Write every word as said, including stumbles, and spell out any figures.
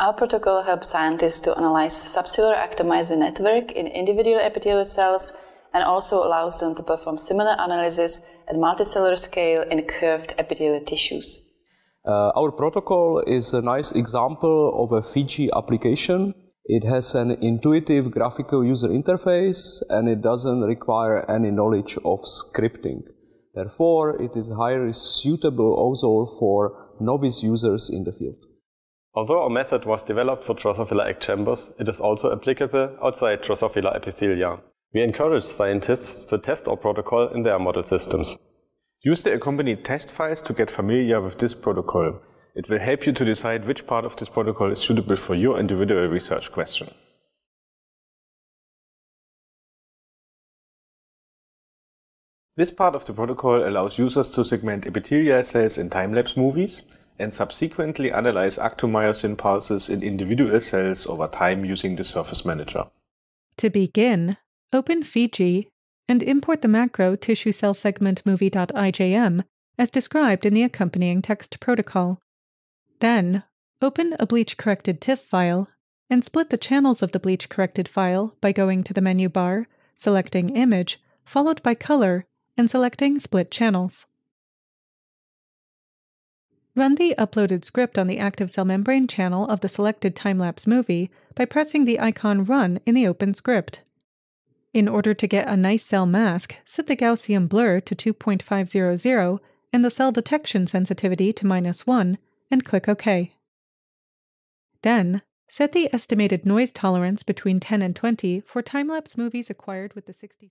Our protocol helps scientists to analyze subcellular actomyosin network in individual epithelial cells and also allows them to perform similar analysis at multicellular scale in curved epithelial tissues. Uh, our protocol is a nice example of a Fiji application. It has an intuitive graphical user interface and it doesn't require any knowledge of scripting. Therefore, it is highly suitable also for novice users in the field. Although our method was developed for Drosophila acchambres, it is also applicable outside Drosophila epithelia. We encourage scientists to test our protocol in their model systems. Use the accompanied test files to get familiar with this protocol. It will help you to decide which part of this protocol is suitable for your individual research question. This part of the protocol allows users to segment epithelial cells in time-lapse movies and subsequently analyze actomyosin pulses in individual cells over time using the Surface Manager. To begin, open Fiji and import the macro tissue cell segment movie dot I J M as described in the accompanying text protocol. Then, open a bleach-corrected TIFF file and split the channels of the bleach-corrected file by going to the menu bar, selecting Image, followed by Color, and selecting Split Channels. Run the uploaded script on the active cell membrane channel of the selected time-lapse movie by pressing the icon Run in the open script. In order to get a nice cell mask, set the Gaussian blur to two point five zero zero and the cell detection sensitivity to minus one and click OK. Then, set the estimated noise tolerance between ten and twenty for time-lapse movies acquired with the sixty...